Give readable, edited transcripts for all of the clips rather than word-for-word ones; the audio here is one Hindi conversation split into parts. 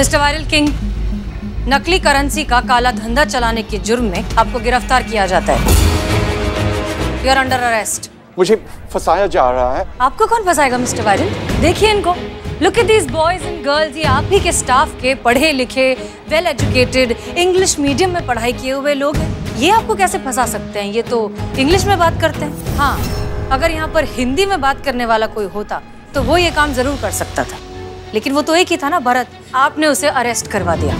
मिस्टर वायरल किंग, नकली करेंसी का काला धंधा चलाने के जुर्म में आपको गिरफ्तार किया जाता है। You are under arrest. मुझे फंसाया जा रहा है। आपको कौन फंसाएगा मिस्टर वायरल? देखिए इनको, look at these boys and girls. ये आप ही के स्टाफ के पढ़े लिखे, वेल एजुकेटेड, इंग्लिश मीडियम में पढ़ाई किए हुए लोग हैं। ये आपको कैसे फंसा सकते हैं? ये तो इंग्लिश में बात करते हैं। हाँ, अगर यहाँ पर हिंदी में बात करने वाला कोई होता तो वो ये काम जरूर कर सकता था, लेकिन वो तो एक ही था ना, भरत। आपने उसे अरेस्ट करवा दिया।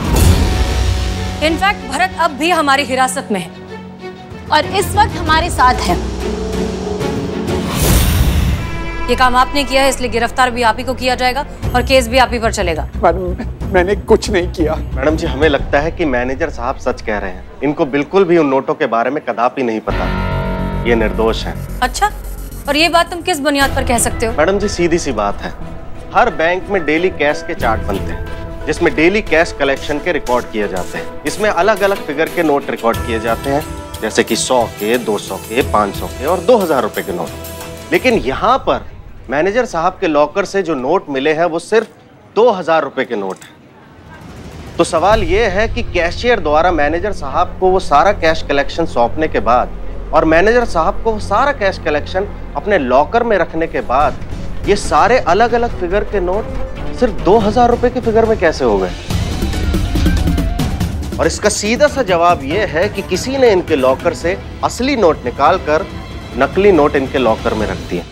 इनफैक्ट भरत अब भी हमारी हिरासत में है और इस वक्त हमारे साथ है। ये काम आपने किया है, इसलिए गिरफ्तार भी आप ही को किया जाएगा और केस भी आप ही पर चलेगा। मैडम, मैंने कुछ नहीं किया। मैडम जी, हमें लगता है कि मैनेजर साहब सच कह रहे हैं। इनको बिल्कुल भी उन नोटों के बारे में कदापि नहीं पता। ये निर्दोष है। अच्छा, और ये बात तुम किस बुनियाद पर कह सकते हो? मैडम जी, सीधी सी बात है। हर बैंक में डेली कैश के चार्ट बनते हैं, जिसमें डेली कैश कलेक्शन के रिकॉर्ड किए जाते हैं। इसमें अलग अलग फिगर के नोट रिकॉर्ड किए जाते हैं, जैसे कि 100 के, 200 के, 500 के और 2000 रुपए के नोट। लेकिन यहाँ पर मैनेजर साहब के लॉकर से जो नोट मिले हैं वो सिर्फ 2000 रुपए के नोट हैं। तो सवाल ये है कि कैशियर द्वारा मैनेजर साहब को वो सारा कैश कलेक्शन सौंपने के बाद और मैनेजर साहब को सारा कैश कलेक्शन अपने लॉकर में रखने के बाद ये सारे अलग अलग फिगर के नोट सिर्फ 2000 रुपए के फिगर में कैसे हो गए? और इसका सीधा सा जवाब ये है कि किसी ने इनके लॉकर से असली नोट निकालकर नकली नोट इनके लॉकर में रख दिए।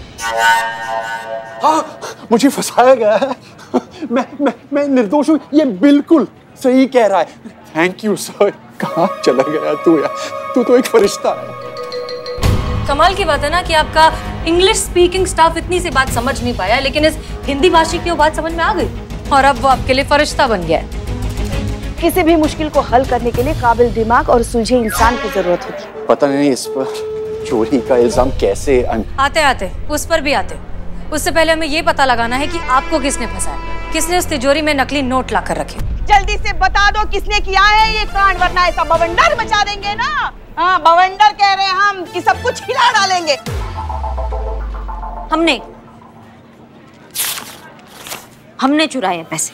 मुझे फंसाया गया है। मैं निर्दोष हूँ। ये बिल्कुल सही कह रहा है। Thank you sir. कहाँ चला गया तू यार? तू तो एक फरिश्ता है। कमाल की बात है ना कि आपका इंग्लिश स्पीकिंग स्टाफ इतनी सी बात समझ नहीं पाया, लेकिन इस हिंदी भाषी की वो बात समझ में आ गई और अब वो आपके लिए फरिश्ता बन गया है। किसी भी मुश्किल को हल करने के लिए काबिल दिमाग और सुलझे इंसान की जरूरत होती है। पता नहीं इस पर चोरी का इल्जाम कैसे आते आते उस पर भी आते। उससे पहले हमें ये पता लगाना है कि आपको किसने फंसाया, किसने उस तिजोरी में नकली नोट ला कर रखे। जल्दी से बता दो किसने किया है ये कांड, वरना ऐसा बवंडर मचा देंगे ना। हाँ, बवंडर कह रहे हैं हम कि सब कुछ हिला डालेंगे। हमने चुराए हैं पैसे।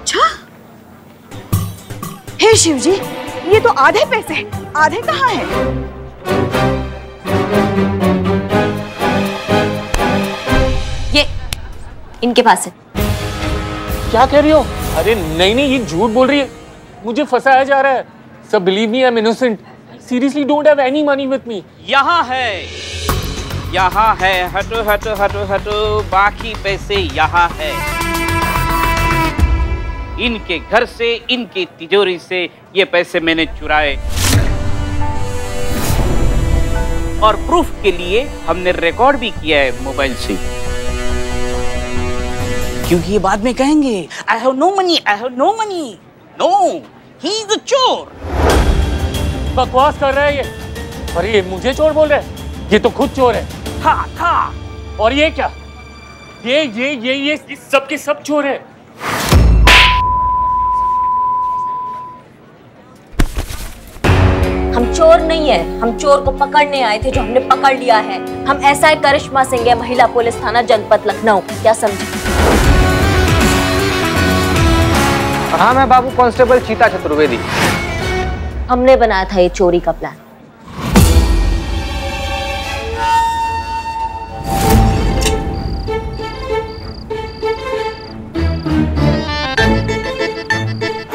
अच्छा, हे शिवजी, ये तो आधे पैसे हैं। आधे कहाँ हैं? ये इनके पास है। क्या कह रही हो? अरे नहीं नहीं, ये झूठ बोल रही है। मुझे फंसाया जा रहा है। Sir, believe me, I am innocent. Seriously, don't have any money with me. यहाँ है, यहाँ है। हटो हटो हटो हटो, बाकी पैसे यहाँ है। इनके घर से, इनकी तिजोरी से ये पैसे मैंने चुराए और प्रूफ के लिए हमने रिकॉर्ड भी किया है मोबाइल से, क्योंकि ये बाद में कहेंगे I have no money, I have no money. No, he is a चोर। बकवास कर रहा है ये। अरे ये मुझे चोर बोल रहा है? ये तो खुद चोर है। हाँ था। और ये क्या? ये सब के सब चोर है। हम चोर नहीं है। हम चोर को पकड़ने आए थे, जो हमने पकड़ लिया है। हम एसआई करिश्मा सिंह है, महिला पुलिस थाना जनपद लखनऊ। क्या समझे? हाँ, मैं बाबू कांस्टेबल चीता चतुर्वेदी। हमने बनाया था ये चोरी का प्लान।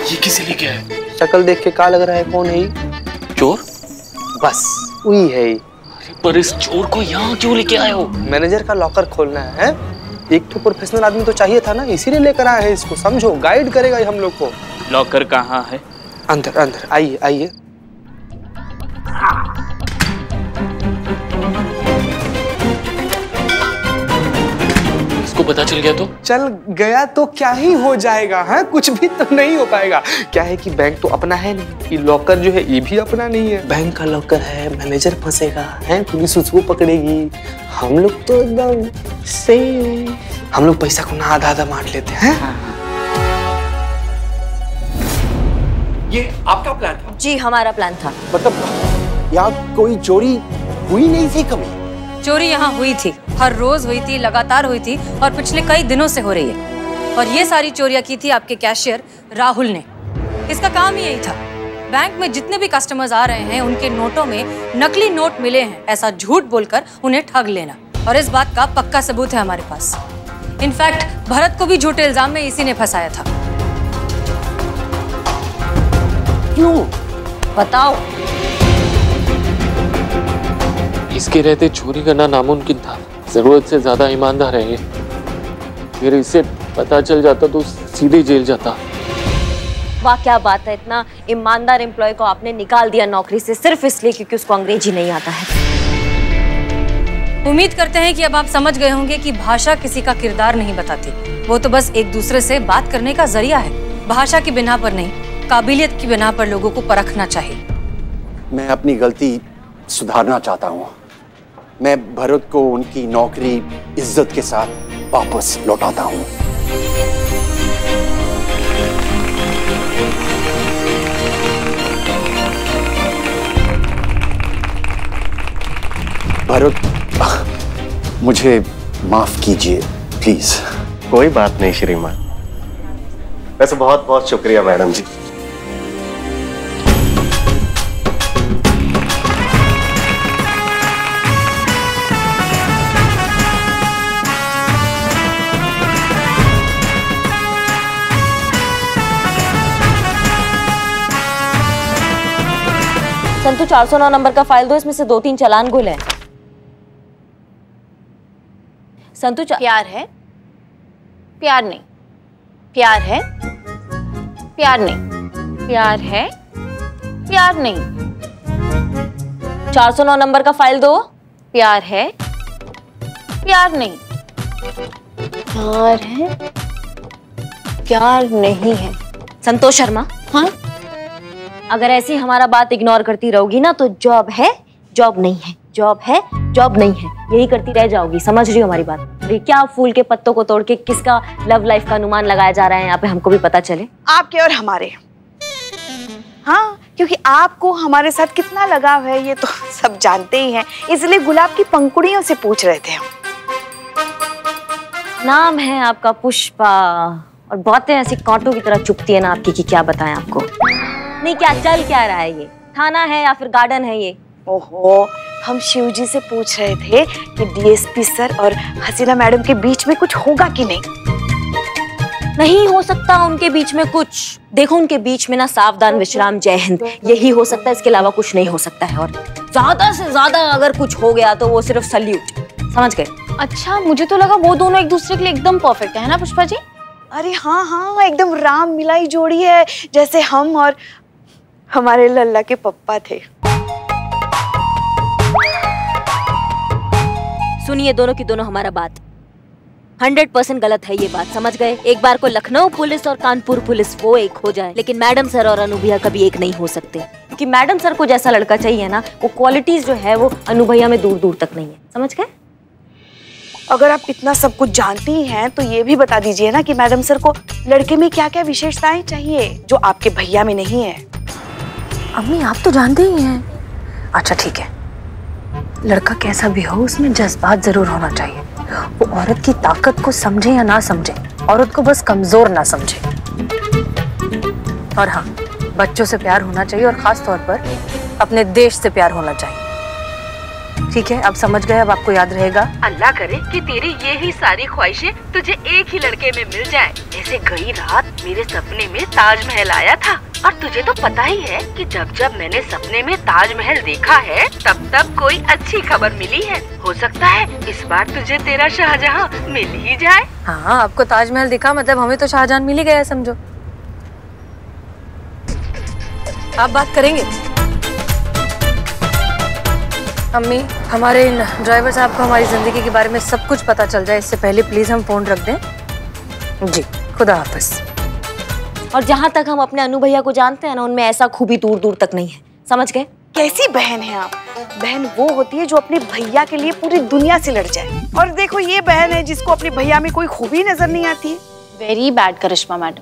ये किसे लेके आए? शक्ल देख के क्या लग रहा है? कौन है ये चोर? बस वही है। पर इस चोर को यहाँ क्यों लेके आए हो? मैनेजर का लॉकर खोलना है। एक तो प्रोफेशनल आदमी तो चाहिए था ना, इसीलिए लेकर आए हैं इसको। समझो, गाइड करेगा हम लोग को। लॉकर कहाँ है? अंदर अंदर, आइए आइए। इसको पता चल गया तो क्या ही हो जाएगा? हाँ, कुछ भी तो नहीं हो पाएगा। क्या है कि बैंक तो अपना है नहीं, ये लॉकर जो है ये भी अपना नहीं है। बैंक का लॉकर है, मैनेजर फंसेगा है, पुलिस उसको पकड़ेगी। हम लोग तो एकदम सही। हम लोग पैसा को ना आधा आधा बांट लेते हैं। ये आपका प्लान था? जी, हमारा प्लान था। मतलब यहाँ कोई चोरी हुई नहीं थी कभी? चोरी यहाँ हुई थी। हर रोज हुई थी, लगातार हुई थी और पिछले कई दिनों से हो रही है। और ये सारी चोरियां की थी आपके कैशियर राहुल ने। इसका काम ही यही था। बैंक में जितने भी कस्टमर्स आ रहे हैं उनके नोटों में नकली नोट मिले हैं ऐसा झूठ बोलकर उन्हें ठग लेना, और इस बात का पक्का सबूत है हमारे पास। इनफैक्ट भरत को भी झूठे इल्जाम में इसी ने फंसाया था। क्यों? बताओ। इसके रहते चोरी करना नामुमकिन था। जरूरत से ज्यादा ईमानदार है ये। फिर इसे पता चल जाता तो सीधे जेल जाता। वाह क्या बात है, इतना ईमानदार एम्प्लॉय को आपने निकाल दिया नौकरी से सिर्फ इसलिए क्योंकि उसको अंग्रेजी नहीं आता है। उम्मीद करते हैं कि अब आप समझ गए होंगे कि भाषा किसी का किरदार नहीं बताती, वो तो बस एक दूसरे से बात करने का जरिया है। भाषा की बिना पर नहीं, काबिलियत की बिना पर लोगों को परखना चाहिए। मैं अपनी गलती सुधारना चाहता हूँ। मैं भरत को उनकी नौकरी इज्जत के साथ वापस लौटाता हूँ। भरत मुझे माफ कीजिए प्लीज। कोई बात नहीं श्रीमान। वैसे बहुत बहुत शुक्रिया मैडम जी। संतु 409 नंबर का फाइल दो, इसमें से 2-3 चालान गुल है। संतु प्यार है, प्यार नहीं, प्यार है, प्यार नहीं, प्यार है, प्यार नहीं। 409 नंबर का फाइल दो। प्यार है, प्यार नहीं, प्यार है, प्यार नहीं है। संतोष शर्मा, हाँ अगर ऐसी हमारा बात इग्नोर करती रहोगी ना तो जॉब है, जॉब नहीं है, जॉब है, जॉब नहीं है, यही करती रह जाओगी। समझ रही हो हमारी बात? क्या फूल के पत्तों को तोड़ के किसका लव लाइफ का अनुमान लगाया जा रहा है यहाँ पे, हमको भी पता चले। आपके और हमारे, हाँ क्योंकि आपको हमारे साथ कितना लगाव है ये तो सब जानते ही हैं, इसलिए गुलाब की पंखुड़ियों से पूछ रहे थे हम। नाम है आपका पुष्पा और बातें ऐसी कांटों की तरह चुभती है ना आपकी कि क्या बताएं आपको। नहीं क्या चल क्या रहा है, ये थाना है या फिर गार्डन है ये? ओहो, हम शिवजी से पूछ रहे थे कि डीएसपी सर और हसीना मैडम के बीच में कुछ होगा कि नहीं। नहीं हो सकता उनके बीच में कुछ। देखो उनके बीच में ना सावधान, विश्राम, जय हिंद यही हो सकता है, इसके अलावा कुछ नहीं हो सकता है। और ज्यादा से ज्यादा अगर कुछ हो गया तो वो सिर्फ सल्यूट, समझ गए? अच्छा मुझे तो लगा वो दोनों एक दूसरे के लिए एकदम परफेक्ट है ना पुष्पा जी। अरे हाँ हाँ एकदम राम मिलाई जोड़ी है, जैसे हम और हमारे लल्ला के पप्पा थे। सुनिए दोनों की दोनों हमारा बात, 100% गलत है ये बात, समझ गए? एक बार को लखनऊ पुलिस और कानपुर पुलिस वो एक हो जाए, लेकिन मैडम सर और अनुभया कभी एक नहीं हो सकते, क्योंकि मैडम सर को जैसा लड़का चाहिए ना वो क्वालिटीज जो है वो अनुभया में दूर दूर तक नहीं है, समझ गए? अगर आप इतना सब कुछ जानती हैं तो ये भी बता दीजिए ना कि मैडम सर को लड़के में क्या क्या विशेषताएं चाहिए जो आपके भैया में नहीं है। अम्मी आप तो जानते ही हैं। अच्छा ठीक है, लड़का कैसा भी हो उसमें जज्बात जरूर होना चाहिए। वो औरत की ताकत को समझे या ना समझे, औरत को बस कमजोर ना समझे। और हाँ, बच्चों से प्यार होना चाहिए और खास तौर पर अपने देश से प्यार होना चाहिए। ठीक है, अब समझ गए, अब आपको याद रहेगा। अल्लाह करे कि तेरी ये ही सारी ख्वाहिशें तुझे एक ही लड़के में मिल जाए, जैसे गई रात मेरे सपने में ताजमहल आया था। और तुझे तो पता ही है कि जब जब मैंने सपने में ताजमहल देखा है तब तब कोई अच्छी खबर मिली है। हो सकता है इस बार तुझे तेरा शाहजहां मिल ही जाए। हाँ आपको ताजमहल दिखा मतलब हमें तो शाहजहां मिल ही गया, समझो। आप बात करेंगे अम्मी? हमारे ड्राइवर साहब को हमारी जिंदगी के बारे में सब कुछ पता चल जाए इससे पहले प्लीज हम फोन रख दें। जी खुदा हाफिज। और जहाँ तक हम अपने अनु भैया को जानते हैं ना उनमें ऐसा खूबी दूर दूर तक नहीं है, समझ गए? कैसी बहन है आप? बहन वो होती है जो अपने भैया के लिए पूरी दुनिया से लड़ जाए, और देखो ये बहन है जिसको अपने भैया में कोई खूबी नजर नहीं आती। Very bad Karishma madam.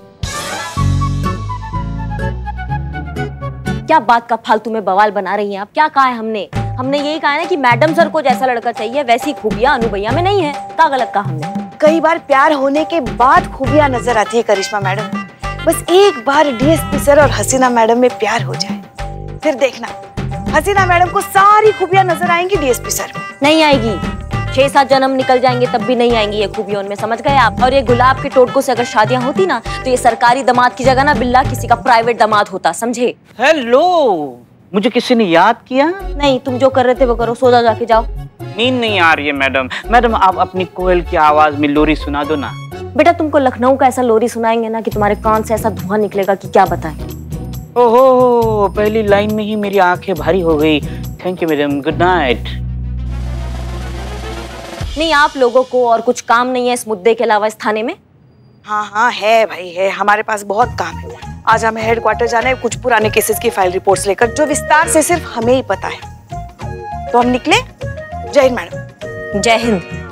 क्या बात का फालतू में बवाल बना रही हैं आप? क्या कहा है हमने? हमने यही कहा ना कि मैडम सर को जैसा लड़का चाहिए वैसी खूबियाँ अनु भैया में नहीं है। क्या गलत कहा हमने? कई बार प्यार होने के बाद खूबियाँ नजर आती है करिश्मा मैडम। बस एक बार डीएसपी सर और हसीना मैडम में प्यार हो जाए, फिर देखना हसीना मैडम को सारी खूबियाँ नजर आएंगी, डीएसपी सर नहीं आएगी। 6-7 जन्म निकल जाएंगे तब भी नहीं आएंगी ये खूबियाँ उनमें, समझ गए आप? और ये गुलाब के टोटकों से अगर शादियाँ होती ना तो ये सरकारी दामाद की जगह ना बिल्ला किसी का प्राइवेट दामाद होता, समझे? हेलो, मुझे किसी ने याद किया? नहीं, तुम जो कर रहे थे वो करो, सो जाके जाओ, नींद नहीं आ रही है। मैडम मैडम आप अपनी कोयल की आवाज में लोरी सुना दो ना। बेटा तुमको लखनऊ का ऐसा लोरी सुनाएंगे ना कि तुम्हारे कान से ऐसा धुआं निकलेगा कि क्या बताएं। ओहो, पहली लाइन में ही मेरी आंखें भारी हो गई। Thank you madam, good night. नहीं, आप लोगों को और कुछ काम नहीं है इस मुद्दे के अलावा इस थाने में? हाँ हाँ है भाई है, हमारे पास बहुत काम है। आज हमें हेडक्वार्टर जाना है कुछ पुराने केसेस की फाइल रिपोर्ट्स लेकर, जो विस्तार से सिर्फ हमें ही पता है। तो हम निकले, जय हिंद मैडम। जय हिंद।